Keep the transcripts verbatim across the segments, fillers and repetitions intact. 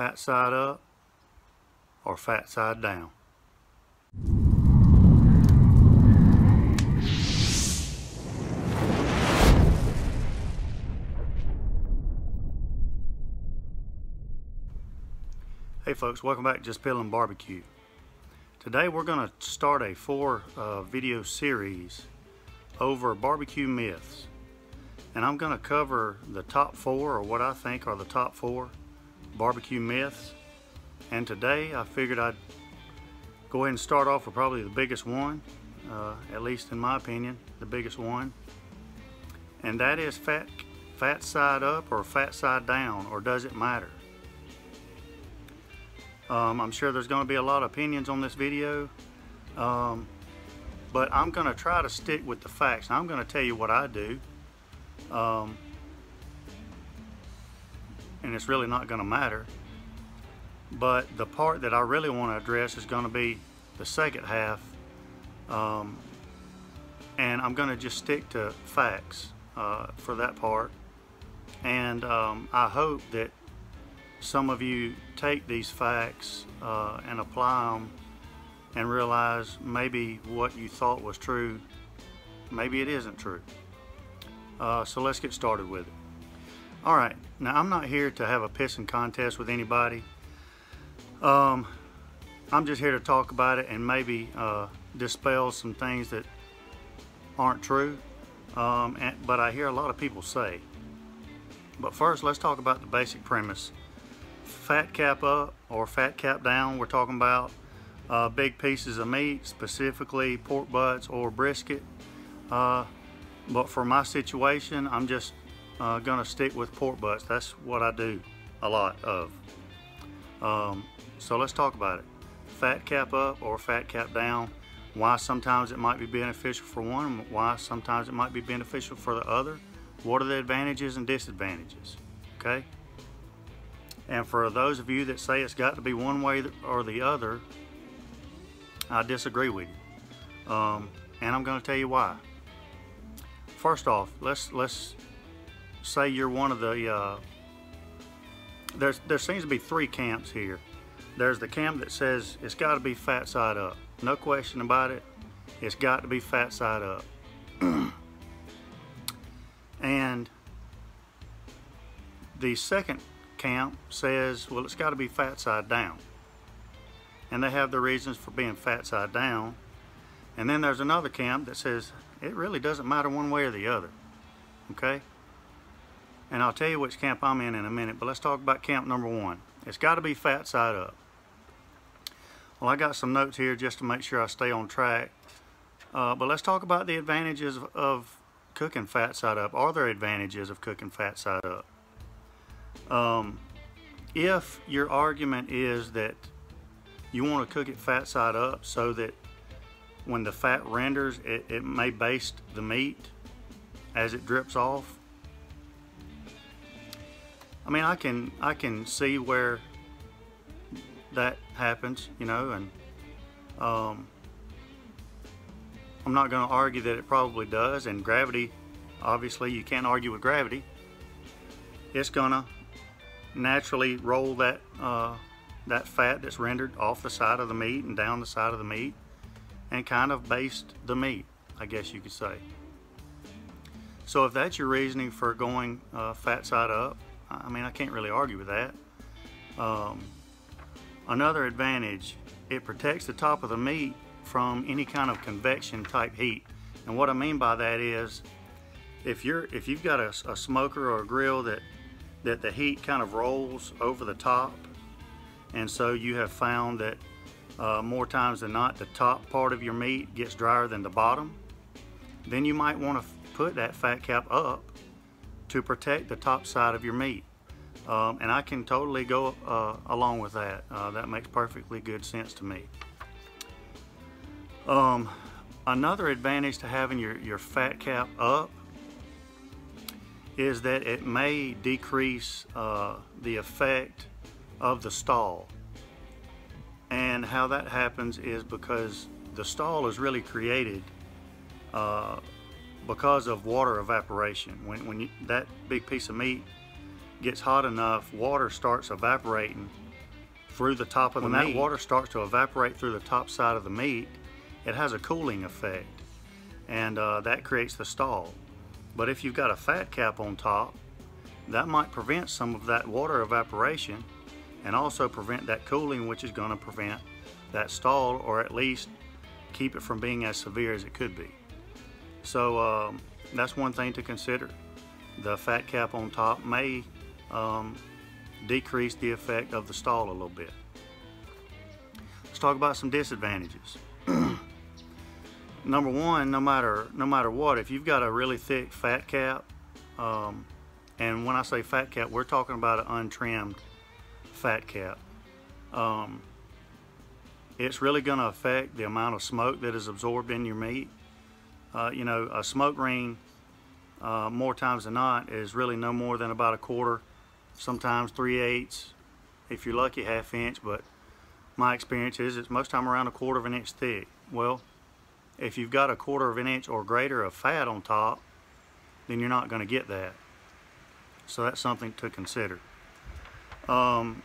fat side up or fat side down. Hey folks, welcome back to Jus' Piddlin B B Q. Today we're going to start a four uh, video series over barbecue myths. And I'm going to cover the top four, or what I think are the top four barbecue myths. And today I figured I'd go ahead and start off with probably the biggest one, uh, at least in my opinion, the biggest one. And that is fat, fat side up or fat side down, or does it matter? Um, I'm sure there's going to be a lot of opinions on this video, um, but I'm going to try to stick with the facts. I'm going to tell you what I do, um, and it's really not going to matter. But the part that I really want to address is going to be the second half, um, and I'm going to just stick to facts uh, for that part. And um, I hope that some of you take these facts uh, and apply them and realize maybe what you thought was true, maybe it isn't true. Uh, so let's get started with it. All right, now I'm not here to have a pissing contest with anybody. Um, I'm just here to talk about it and maybe uh, dispel some things that aren't true, um, and, but I hear a lot of people say. But first, let's talk about the basic premise. Fat cap up or fat cap down, we're talking about uh, big pieces of meat, specifically pork butts or brisket, uh, but for my situation I'm just uh, gonna stick with pork butts. That's what I do a lot of. Um, so let's talk about it. Fat cap up or fat cap down, why sometimes it might be beneficial for one, why sometimes it might be beneficial for the other, what are the advantages and disadvantages, okay? And for those of you that say it's got to be one way or the other, I disagree with you. Um, and I'm gonna tell you why. First off, let's let's say you're one of the, uh, there's, there seems to be three camps here. There's the camp that says it's gotta be fat side up. No question about it, it's got to be fat side up. And the second camp says, well, it's got to be fat side down, and they have their reasons for being fat side down. And then there's another camp that says it really doesn't matter one way or the other, okay? And I'll tell you which camp I'm in in a minute, but let's talk about camp number one. It's got to be fat side up. Well, I got some notes here just to make sure I stay on track, uh, but let's talk about the advantages of, of cooking fat side up. Are there advantages of cooking fat side up? Um, if your argument is that you want to cook it fat side up so that when the fat renders, it, it may baste the meat as it drips off. I mean, I can, I can see where that happens, you know, and um, I'm not going to argue that it probably does, and gravity, obviously you can't argue with gravity. It's gonna naturally roll that uh, that fat that's rendered off the side of the meat and down the side of the meat and kind of baste the meat, I guess you could say. So if that's your reasoning for going uh, fat side up, I mean, I can't really argue with that. Um, another advantage, it protects the top of the meat from any kind of convection type heat. And what I mean by that is, if you're if you've got a, a smoker or a grill that that the heat kind of rolls over the top, and so you have found that uh, more times than not the top part of your meat gets drier than the bottom, then you might want to put that fat cap up to protect the top side of your meat. Um, and I can totally go uh, along with that. Uh, that makes perfectly good sense to me. Um, another advantage to having your, your fat cap up is that it may decrease uh, the effect of the stall. And how that happens is because the stall is really created uh, because of water evaporation. When, when you, that big piece of meat gets hot enough, water starts evaporating through the top of the meat. When that water starts to evaporate through the top side of the meat, it has a cooling effect, and uh, that creates the stall. But if you've got a fat cap on top, that might prevent some of that water evaporation and also prevent that cooling, which is going to prevent that stall, or at least keep it from being as severe as it could be. So um, that's one thing to consider. The fat cap on top may um, decrease the effect of the stall a little bit. Let's talk about some disadvantages. Number one, no matter no matter what, if you've got a really thick fat cap, um, and when I say fat cap, we're talking about an untrimmed fat cap, um, it's really going to affect the amount of smoke that is absorbed in your meat. Uh, you know, a smoke ring, uh, more times than not, is really no more than about a quarter, sometimes three-eighths, if you're lucky, half inch, but my experience is it's most time around a quarter of an inch thick. Well, if you've got a quarter of an inch or greater of fat on top, then you're not going to get that. So that's something to consider. Um,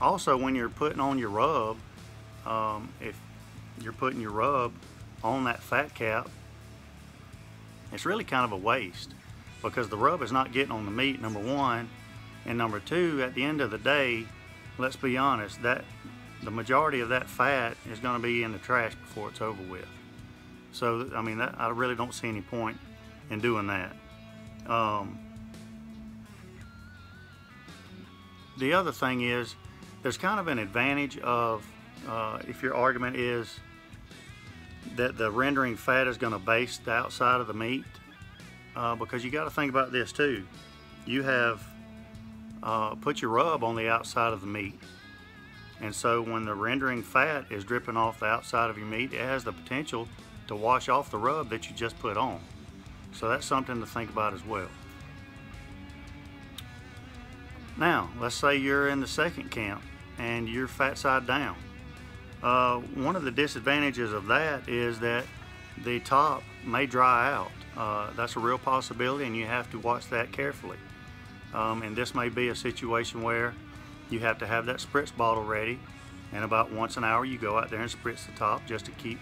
also, when you're putting on your rub, um, if you're putting your rub on that fat cap, it's really kind of a waste, because the rub is not getting on the meat, number one, and number two, at the end of the day, let's be honest, that the majority of that fat is going to be in the trash before it's over with. So I mean, that, I really don't see any point in doing that. Um, the other thing is, there's kind of an advantage of, uh, if your argument is that the rendering fat is going to base the outside of the meat, uh, because you got to think about this too. You have uh, put your rub on the outside of the meat, and so when the rendering fat is dripping off the outside of your meat, it has the potential to wash off the rub that you just put on. So that's something to think about as well. Now, let's say you're in the second camp and you're fat side down. Uh, one of the disadvantages of that is that the top may dry out. Uh, that's a real possibility, and you have to watch that carefully. Um, and this may be a situation where you have to have that spritz bottle ready, and about once an hour you go out there and spritz the top just to keep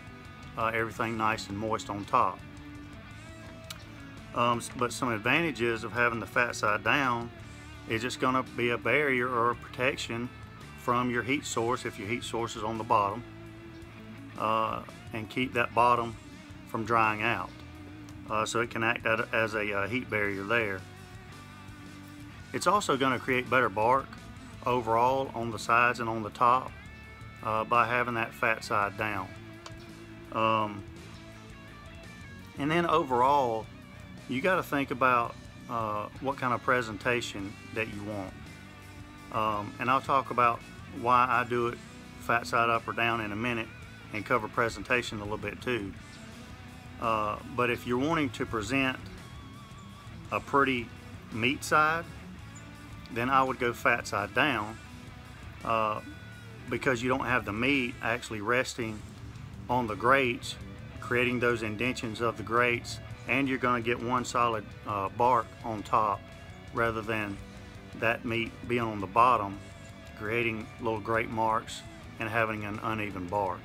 uh, everything nice and moist on top. Um, but some advantages of having the fat side down is it's going to be a barrier or a protection from your heat source, if your heat source is on the bottom, uh, and keep that bottom from drying out. Uh, so it can act as a uh, heat barrier there. It's also going to create better bark overall on the sides and on the top uh, by having that fat side down. Um, and then overall, you got to think about uh, what kind of presentation that you want. Um, and I'll talk about why I do it fat side up or down in a minute, and cover presentation a little bit too. Uh, but if you're wanting to present a pretty meat side, then I would go fat side down, uh, because you don't have the meat actually resting on the grates, creating those indentions of the grates, and you're going to get one solid uh, bark on top, rather than that meat being on the bottom, creating little grate marks and having an uneven bark.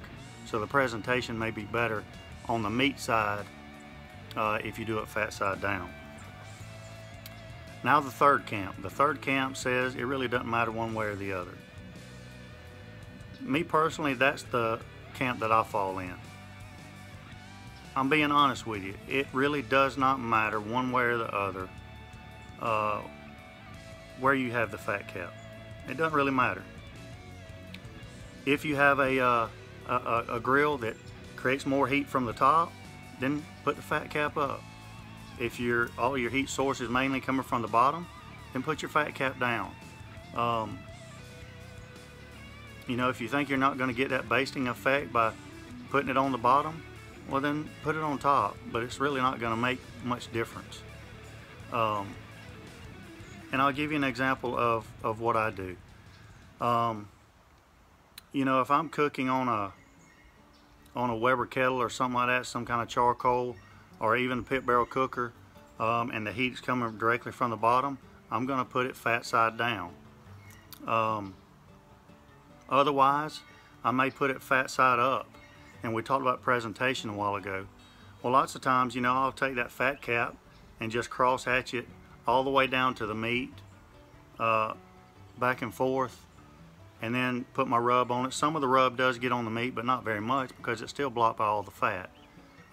So the presentation may be better on the meat side uh, if you do it fat side down. Now the third camp. The third camp says it really doesn't matter one way or the other. Me personally, that's the camp that I fall in. I'm being honest with you. It really does not matter one way or the other uh, where you have the fat cap. It doesn't really matter. If you have a, uh, a, a grill that creates more heat from the top, then put the fat cap up. If your all your heat source is mainly coming from the bottom, then put your fat cap down. Um, you know, if you think you're not going to get that basting effect by putting it on the bottom, well then put it on top, but it's really not going to make much difference. Um, And I'll give you an example of, of what I do. Um, you know, if I'm cooking on a on a Weber kettle or something like that, some kind of charcoal, or even a pit barrel cooker, um, and the heat's coming directly from the bottom, I'm going to put it fat side down. Um, Otherwise, I may put it fat side up. And we talked about presentation a while ago. Well, lots of times, you know, I'll take that fat cap and just cross hatch it all the way down to the meat, uh, back and forth, and then put my rub on it. Some of the rub does get on the meat, but not very much because it's still blocked by all the fat.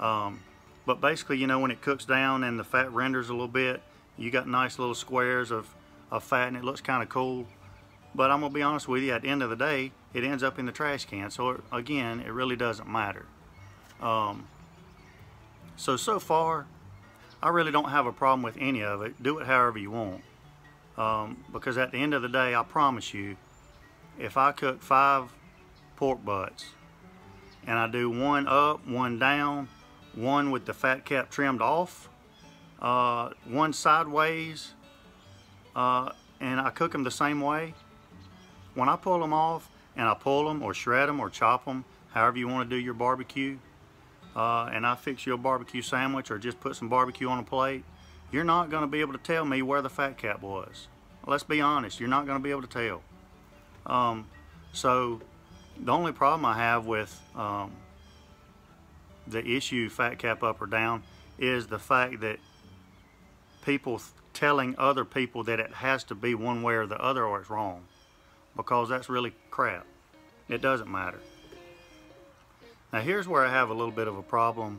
Um, but basically, you know, when it cooks down and the fat renders a little bit, you got nice little squares of, of fat, and it looks kind of cool. But I'm gonna be honest with you, at the end of the day, it ends up in the trash can. So it, again, it really doesn't matter. Um, so, so far, I really don't have a problem with any of it. Do it however you want. Um, because at the end of the day, I promise you, if I cook five pork butts and I do one up, one down, one with the fat cap trimmed off, uh, one sideways, uh, and I cook them the same way, when I pull them off and I pull them or shred them or chop them, however you want to do your barbecue, uh, and I fix you a barbecue sandwich or just put some barbecue on a plate, you're not going to be able to tell me where the fat cap was. Let's be honest, you're not going to be able to tell. Um, so the only problem I have with um, the issue fat cap up or down is the fact that people telling other people that it has to be one way or the other or it's wrong, because that's really crap. It doesn't matter. Now here's where I have a little bit of a problem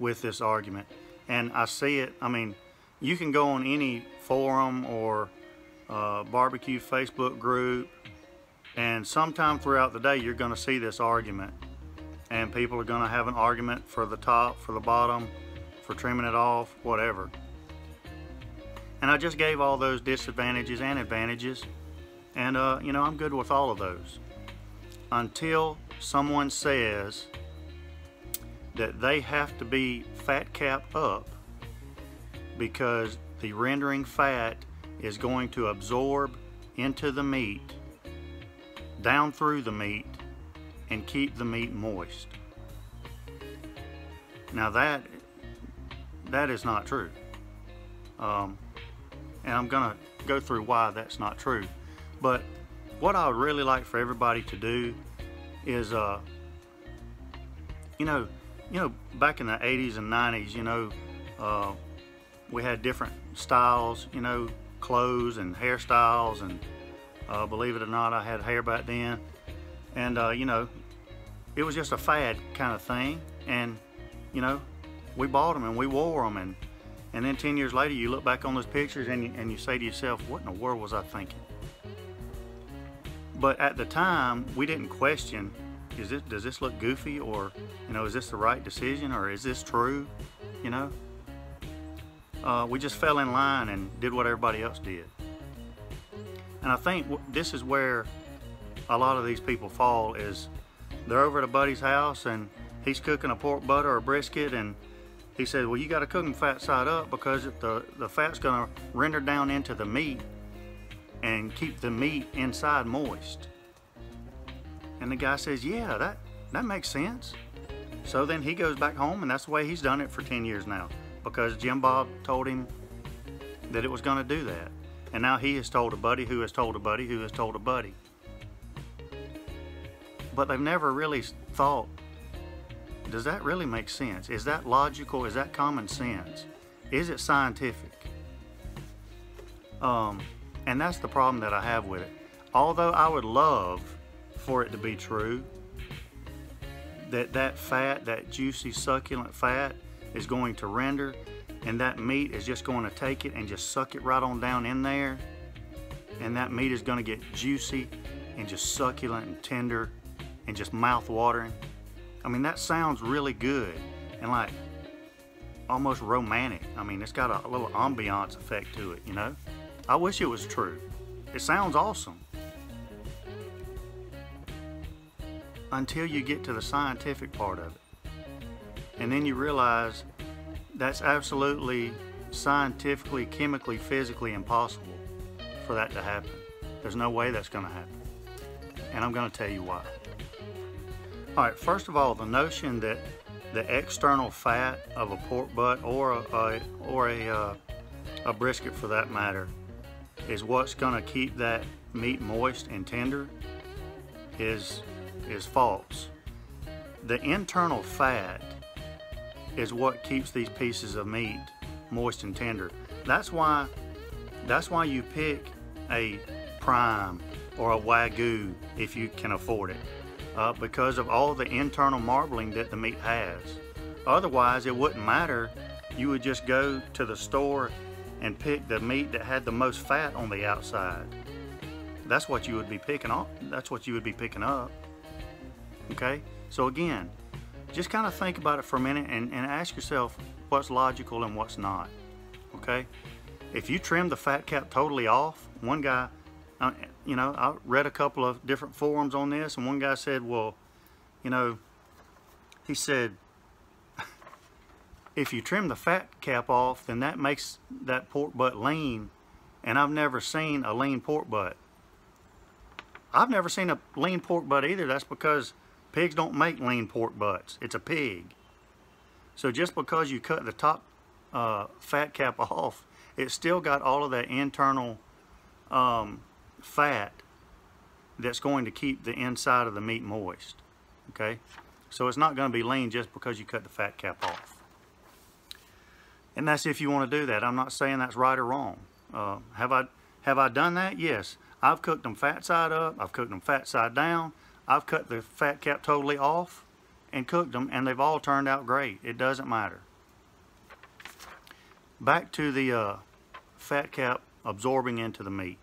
with this argument, and I see it. I mean, you can go on any forum or uh, barbecue Facebook group, and sometime throughout the day you're going to see this argument, and people are going to have an argument for the top, for the bottom, for trimming it off, whatever. And I just gave all those disadvantages and advantages, and uh, you know, I'm good with all of those until someone says that they have to be fat cap up because the rendering fat is going to absorb into the meat, down through the meat, and keep the meat moist. Now that that is not true, um, and I'm gonna go through why that's not true. But what I would really like for everybody to do is, uh, you know, you know, back in the eighties and nineties, you know, uh, we had different styles, you know, clothes and hairstyles, and Uh, believe it or not, I had hair back then, and uh, you know, it was just a fad kind of thing, and you know, we bought them and we wore them, and and then ten years later you look back on those pictures and you, and you say to yourself, what in the world was I thinking? But at the time we didn't question, is it, does this look goofy, or you know, is this the right decision, or is this true? You know, uh, we just fell in line and did what everybody else did. And I think this is where a lot of these people fall, is they're over at a buddy's house and he's cooking a pork butt or a brisket, and he says, well, you got to cook them fat side up because the, the fat's going to render down into the meat and keep the meat inside moist. And the guy says, yeah, that, that makes sense. So then he goes back home, and that's the way he's done it for ten years now, because Jim Bob told him that it was going to do that. And now he has told a buddy who has told a buddy who has told a buddy. But they've never really thought, does that really make sense? Is that logical? Is that common sense? Is it scientific? Um, and that's the problem that I have with it. Although I would love for it to be true, that that fat, that juicy, succulent fat is going to render, and that meat is just going to take it and just suck it right on down in there, and that meat is going to get juicy and just succulent and tender and just mouth-watering. I mean, that sounds really good and like almost romantic. I mean, it's got a little ambiance effect to it, you know? I wish it was true. It sounds awesome. Until you get to the scientific part of it. And then you realize that's absolutely scientifically, chemically, physically impossible for that to happen. There's no way that's going to happen. And I'm going to tell you why. All right, first of all, the notion that the external fat of a pork butt or a, a, or a, uh, a brisket for that matter is what's going to keep that meat moist and tender is, is false. The internal fat is what keeps these pieces of meat moist and tender. That's why, that's why you pick a prime or a Wagyu if you can afford it, uh, because of all the internal marbling that the meat has. Otherwise, it wouldn't matter. You would just go to the store and pick the meat that had the most fat on the outside. That's what you would be picking up. That's what you would be picking up. Okay? So again, just kind of think about it for a minute and, and ask yourself what's logical and what's not. Okay? If you trim the fat cap totally off, one guy, I, you know, I read a couple of different forums on this, and one guy said, well, you know, he said, if you trim the fat cap off, then that makes that pork butt lean, and I've never seen a lean pork butt. I've never seen a lean pork butt either. That's because pigs don't make lean pork butts. It's a pig. So just because you cut the top uh, fat cap off, it's still got all of that internal um, fat that's going to keep the inside of the meat moist. Okay? So it's not going to be lean just because you cut the fat cap off. And that's if you want to do that. I'm not saying that's right or wrong. Uh, have I have I done that? Yes. I've cooked them fat side up. I've cooked them fat side down. I've cut the fat cap totally off and cooked them, and they've all turned out great. It doesn't matter. Back to the uh, fat cap absorbing into the meat.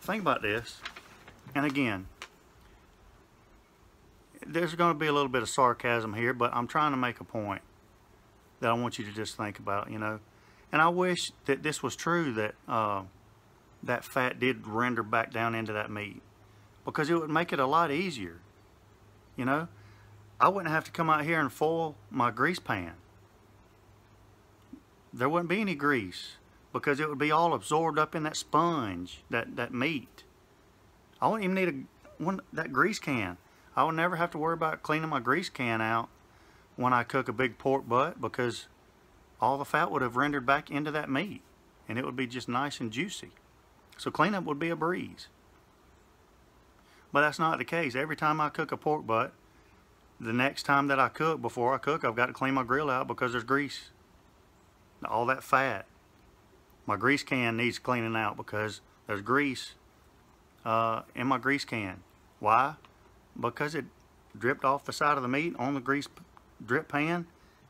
Think about this. And again, there's going to be a little bit of sarcasm here, but I'm trying to make a point that I want you to just think about, you know. And I wish that this was true, that uh, that fat did render back down into that meat, because it would make it a lot easier, you know. I wouldn't have to come out here and foil my grease pan. There wouldn't be any grease, because it would be all absorbed up in that sponge, that, that meat. I wouldn't even need a, one, that grease can. I would never have to worry about cleaning my grease can out when I cook a big pork butt, because all the fat would have rendered back into that meat, and it would be just nice and juicy. So cleanup would be a breeze. But that's not the case. Every time I cook a pork butt, the next time that I cook, before I cook, I've got to clean my grill out because there's grease. All that fat. My grease can needs cleaning out because there's grease uh, in my grease can. Why? Because it dripped off the side of the meat on the grease drip pan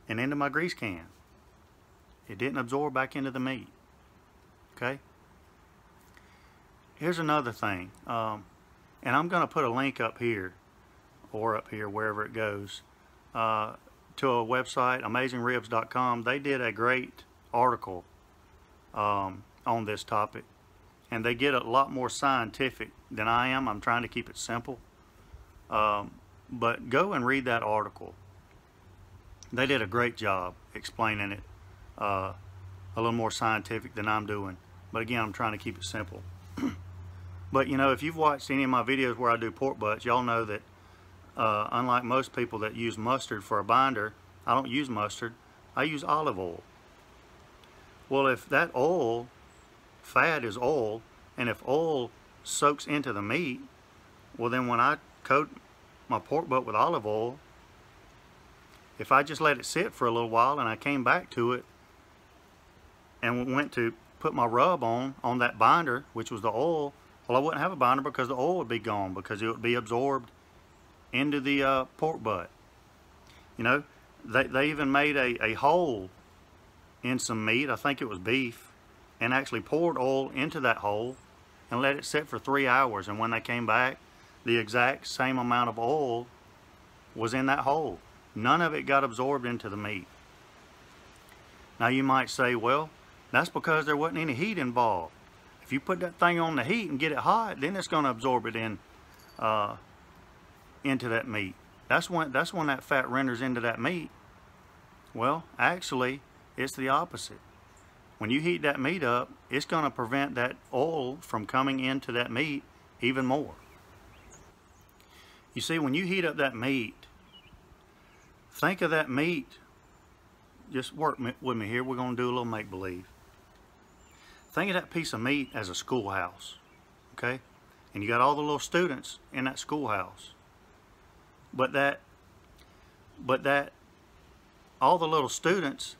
and into my grease can. It didn't absorb back into the meat. Okay? Here's another thing. Um, and I'm going to put a link up here or up here, wherever it goes, uh, to a website, amazing ribs dot com. They did a great article um, on this topic. And they get a lot more scientific than I am. I'm trying to keep it simple. Um, but go and read that article. They did a great job explaining it. Uh, a little more scientific than I'm doing, but again, I'm trying to keep it simple. But you know, if you've watched any of my videos where I do pork butts, y'all know that uh, unlike most people that use mustard for a binder, I don't use mustard. I use olive oil. Well, if that oil, fat is oil, and if oil soaks into the meat, well then when I coat my pork butt with olive oil, if I just let it sit for a little while and I came back to it and went to put my rub on on that binder, which was the oil, well, I wouldn't have a binder because the oil would be gone, because it would be absorbed into the uh, pork butt. You know, they, they even made a, a hole in some meat, I think it was beef, and actually poured oil into that hole and let it sit for three hours. And when they came back, the exact same amount of oil was in that hole. None of it got absorbed into the meat. Now you might say, well, that's because there wasn't any heat involved. If you put that thing on the heat and get it hot, then it's going to absorb it in, uh, into that meat. That's when, that's when that fat renders into that meat. Well, actually, it's the opposite. When you heat that meat up, it's going to prevent that oil from coming into that meat even more. You see, when you heat up that meat, think of that meat. Just work with me here. We're going to do a little make-believe. Think of that piece of meat as a schoolhouse, okay? And you got all the little students in that schoolhouse. But that, but that, all the little students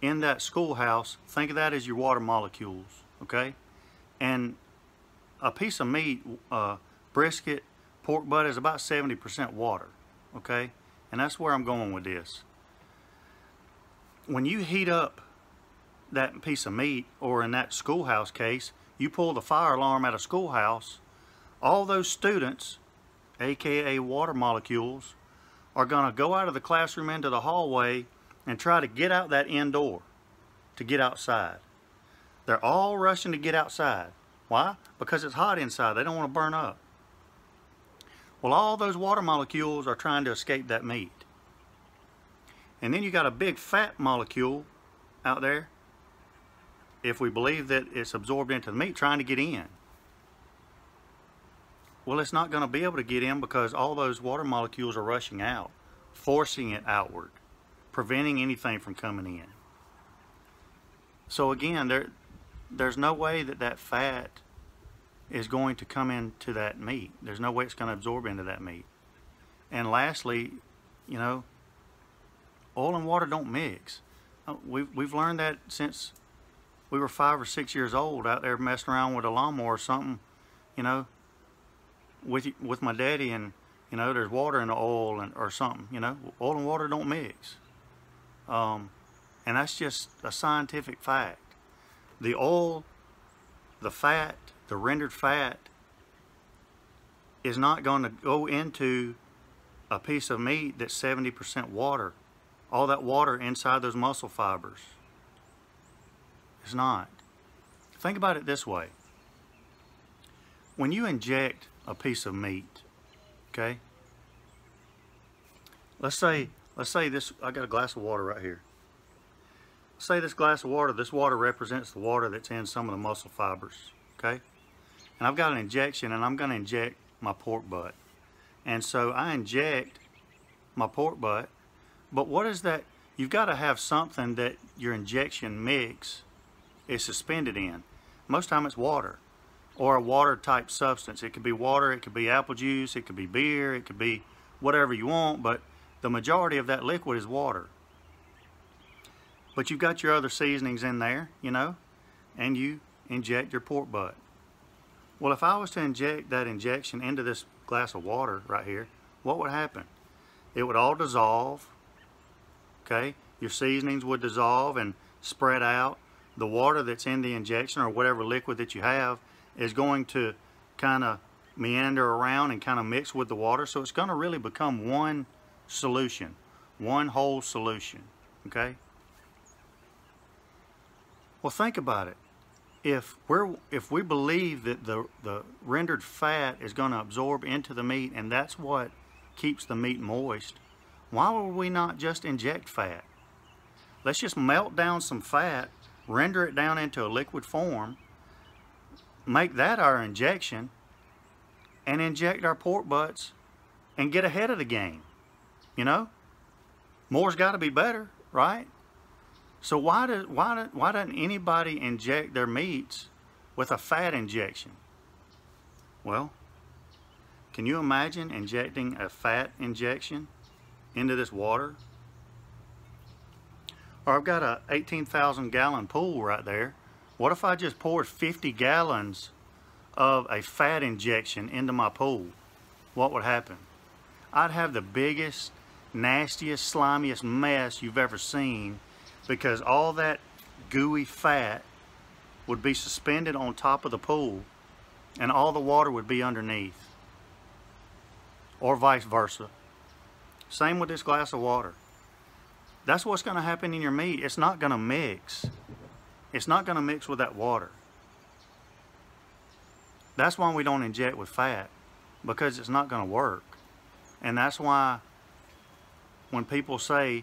in that schoolhouse, think of that as your water molecules, okay? And a piece of meat, uh, brisket, pork butt is about seventy percent water, okay? And that's where I'm going with this. When you heat up that piece of meat, or in that schoolhouse case, you pull the fire alarm at a schoolhouse, all those students, aka water molecules, are going to go out of the classroom into the hallway and try to get out that end door to get outside. They're all rushing to get outside. Why? Because it's hot inside. They don't want to burn up. Well, all those water molecules are trying to escape that meat. And then you got a big fat molecule out there, if we believe that it's absorbed into the meat, trying to get in. Well, it's not going to be able to get in because all those water molecules are rushing out, forcing it outward, preventing anything from coming in. So again, there, there's no way that that fat is going to come into that meat. There's no way it's going to absorb into that meat. And lastly, you know, oil and water don't mix. We've, we've learned that since we were five or six years old, out there messing around with a lawnmower or something, you know, with with my daddy, and you know, there's water in the oil and or something, you know, oil and water don't mix. Um, and that's just a scientific fact. The oil, the fat, the rendered fat is not going to go into a piece of meat that's seventy percent water. All that water inside those muscle fibers. It's not. Think about it this way. When you inject a piece of meat, okay? Let's say, let's say this, I got a glass of water right here. Let's say this glass of water, this water represents the water that's in some of the muscle fibers, okay? And I've got an injection, and I'm gonna inject my pork butt. And so I inject my pork butt. But what is that? You've got to have something that your injection mix is suspended in. Most time it's water, or a water type substance. It could be water, it could be apple juice, it could be beer, it could be whatever you want, but the majority of that liquid is water. But you've got your other seasonings in there, you know, and you inject your pork butt. Well, if I was to inject that injection into this glass of water right here, what would happen? It would all dissolve. Okay, your seasonings would dissolve and spread out. The water that's in the injection, or whatever liquid that you have, is going to kind of meander around and kind of mix with the water. So it's going to really become one solution, one whole solution. Okay. Well, think about it. If we're if we believe that the the rendered fat is going to absorb into the meat, and that's what keeps the meat moist, why would we not just inject fat? Let's just melt down some fat, render it down into a liquid form, make that our injection, and inject our pork butts and get ahead of the game. You know? More's got to be better, right? So why, do, why, do, why doesn't anybody inject their meats with a fat injection? Well, can you imagine injecting a fat injection into this water? Or I've got a eighteen thousand gallon pool right there. What if I just poured fifty gallons of a fat injection into my pool? What would happen? I'd have the biggest, nastiest, slimiest mess you've ever seen, because all that gooey fat would be suspended on top of the pool and all the water would be underneath, or vice versa. Same with this glass of water. That's what's going to happen in your meat. It's not going to mix. It's not going to mix with that water. That's why we don't inject with fat, because it's not going to work. And that's why when people say,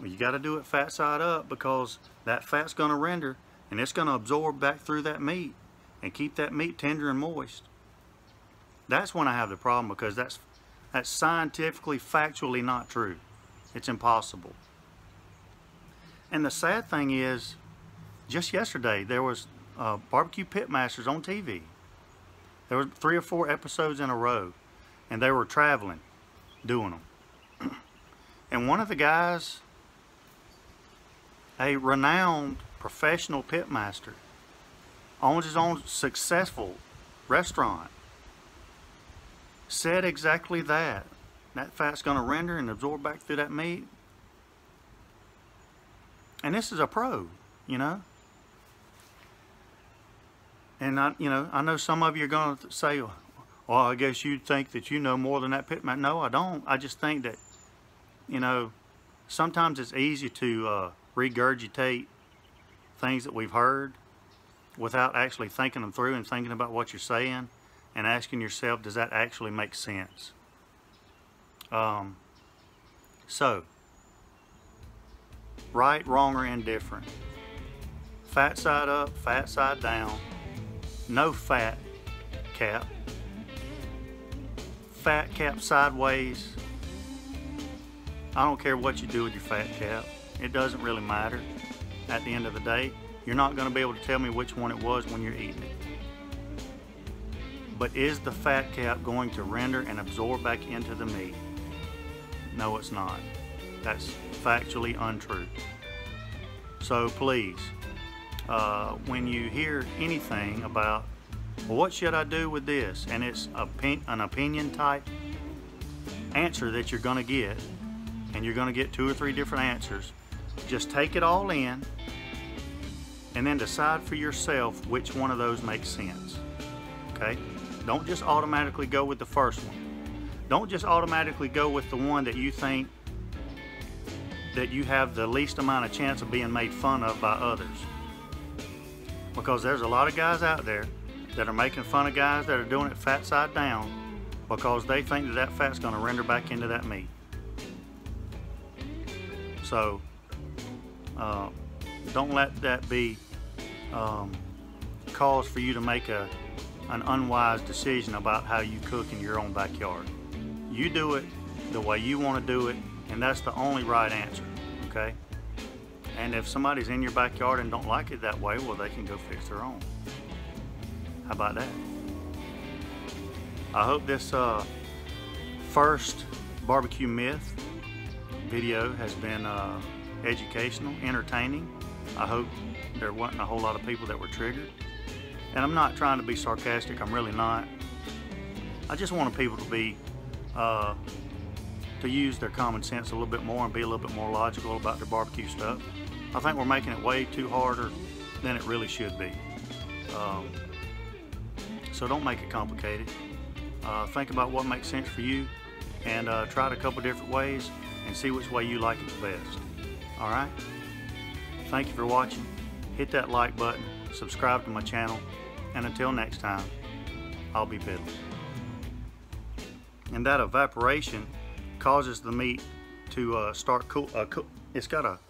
well, you got to do it fat side up because that fat's going to render and it's going to absorb back through that meat and keep that meat tender and moist. That's when I have the problem, because that's That's scientifically, factually not true. It's impossible. And the sad thing is, just yesterday there was uh, barbecue pitmasters on T V, There were three or four episodes in a row, and they were traveling, doing them. And one of the guys, a renowned professional pit master, owns his own successful restaurant, said exactly that. That fat's going to render and absorb back through that meat. And this is a pro, you know. And I, you know, I know some of you are going to say, "Well, I guess you think that you know more than that pit man." No, I don't. I just think that, you know, sometimes it's easy to uh, regurgitate things that we've heard without actually thinking them through and thinking about what you're saying and asking yourself, does that actually make sense? Um, so, right, wrong, or indifferent. Fat side up, fat side down. No fat cap. Fat cap sideways. I don't care what you do with your fat cap. It doesn't really matter. At the end of the day, you're not going to be able to tell me which one it was when you're eating it. But is the fat cap going to render and absorb back into the meat? No, it's not. That's factually untrue. So please, Uh, when you hear anything about, well, what should I do with this, and it's a pin, an opinion type answer that you're going to get, and you're going to get two or three different answers, just take it all in and then decide for yourself which one of those makes sense. Okay? Don't just automatically go with the first one. Don't just automatically go with the one that you think that you have the least amount of chance of being made fun of by others. Because there's a lot of guys out there that are making fun of guys that are doing it fat side down because they think that that fat's going to render back into that meat. So uh, don't let that be um, cause for you to make a, an unwise decision about how you cook in your own backyard. You do it the way you want to do it, and that's the only right answer, okay? And if somebody's in your backyard and don't like it that way, well, they can go fix their own. How about that? I hope this uh, first barbecue myth video has been uh, educational, entertaining. I hope there wasn't a whole lot of people that were triggered. And I'm not trying to be sarcastic, I'm really not. I just wanted people to be, uh, to use their common sense a little bit more and be a little bit more logical about their barbecue stuff. I think we're making it way too harder than it really should be. Um, so don't make it complicated. Uh, think about what makes sense for you, and uh, try it a couple different ways and see which way you like it the best. All right? Thank you for watching. Hit that like button, subscribe to my channel, and until next time, I'll be piddling. And that evaporation causes the meat to uh, start cool. Uh, cool. It's got a